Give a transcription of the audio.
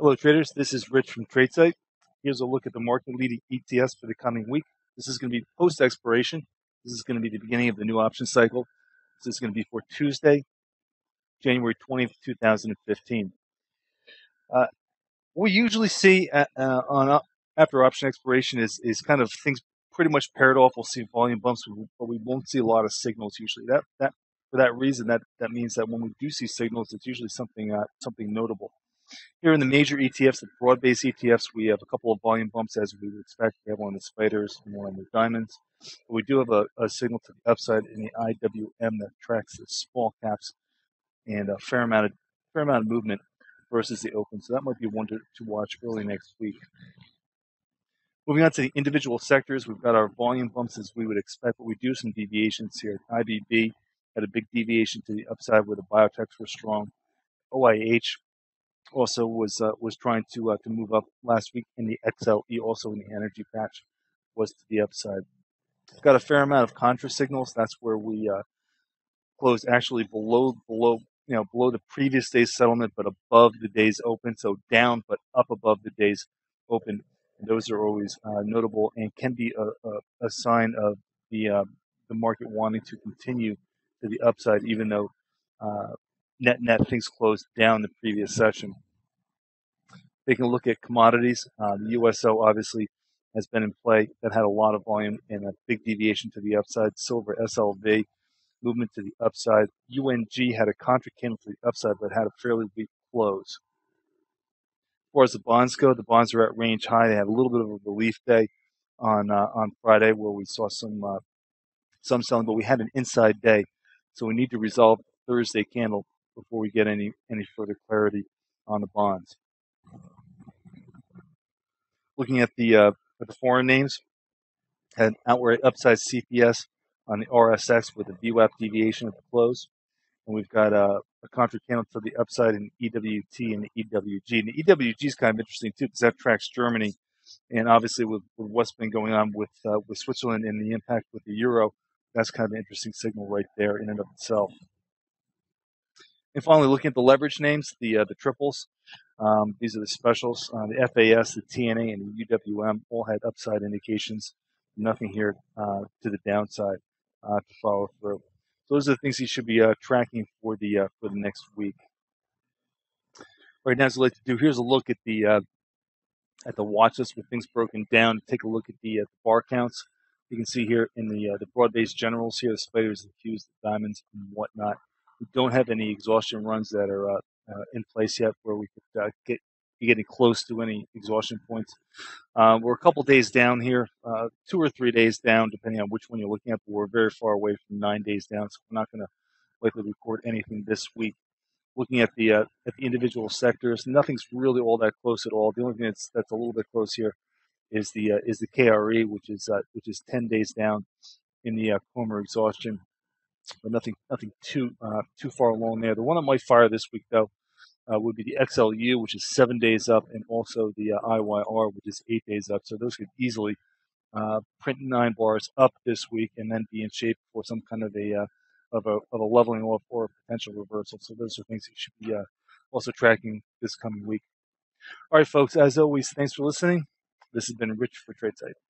Hello traders, this is Rich from TradeSight. Here's a look at the market leading ETFs for the coming week. This is going to be post-expiration. This is going to be the beginning of the new option cycle. This is going to be for Tuesday, January 20th, 2015. What we usually see after option expiration is kind of things pretty much paired off. We'll see volume bumps, but we won't see a lot of signals usually. For that reason, that means that when we do see signals, it's usually something notable. Here in the major ETFs, the broad-based ETFs, we have a couple of volume bumps as we would expect. We have one on the spiders and one on the diamonds. But we do have a signal to the upside in the IWM that tracks the small caps and a fair amount of movement versus the open. So that might be one to watch early next week. Moving on to the individual sectors, we've got our volume bumps as we would expect, but we do some deviations here. IBB had a big deviation to the upside where the biotechs were strong. OIH also was trying to move up last week in the XLE, also in the energy patch, was to the upside. We've got a fair amount of contra signals. That's where we closed actually below the previous day's settlement, but above the day's open. So down, but up above the day's open. And those are always notable and can be a sign of the market wanting to continue to the upside, even though net things closed down the previous session. Taking a look at commodities, the USO obviously has been in play. That had a lot of volume and a big deviation to the upside. Silver, SLV, movement to the upside. UNG had a contra candle to the upside, but had a fairly weak close. As far as the bonds go, the bonds are at range high. They had a little bit of a relief day on Friday where we saw some selling, but we had an inside day, so we need to resolve Thursday candle before we get any further clarity on the bonds. Looking at the foreign names, had an outright upside CPS on the RSX with a VWAP deviation at the close, and we've got a contra candle to the upside in EWT and the EWG. And the EWG is kind of interesting too because that tracks Germany, and obviously with what's been going on with Switzerland and the impact with the euro, that's kind of an interesting signal right there in and of itself. And finally, looking at the leverage names, the triples, these are the specials, the FAS, the TNA, and the UWM all had upside indications. Nothing here to the downside to follow through. So those are the things you should be tracking for the next week. Right now, as I'd like to do, here's a look at the watch list with things broken down. Take a look at the bar counts. You can see here in the broad-based generals here, the spiders, the Qs, the diamonds, and whatnot. We don't have any exhaustion runs that are in place yet where we could be getting close to any exhaustion points. We're a couple days down here, 2 or 3 days down, depending on which one you're looking at. But we're very far away from 9 days down, so we're not going to likely record anything this week. Looking at the individual sectors, nothing's really all that close at all. The only thing that's a little bit close here is the KRE, which is 10 days down in the Comer exhaustion. But nothing too far along there. The one that might fire this week, though, would be the XLU, which is 7 days up, and also the IYR, which is 8 days up. So those could easily print 9 bars up this week, and then be in shape for some kind of a leveling off or a potential reversal. So those are things you should be also tracking this coming week. All right, folks. As always, thanks for listening. This has been Rich for TradeSight.